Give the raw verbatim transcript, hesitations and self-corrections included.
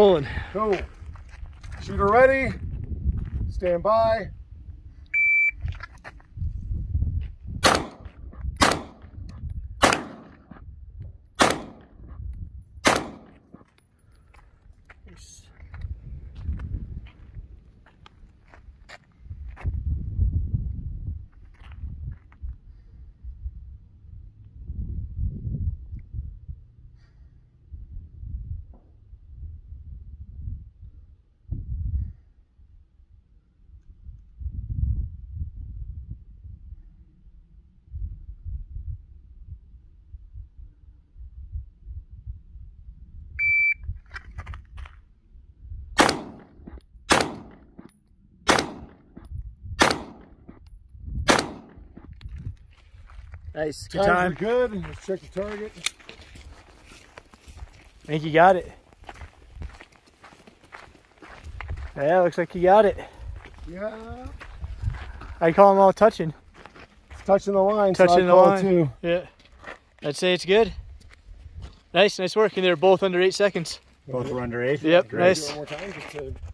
Rolling. Go. Shooter ready. Stand by. Nice. Nice, good time. Good. Let's check the target. I think you got it. Yeah, looks like you got it. Yeah. I call them all touching. It's touching the line. Touching so I the call line. It too. Yeah. I'd say it's good. Nice, nice work. And they're both under eight seconds. Both were under eight. Yep. Great. Nice.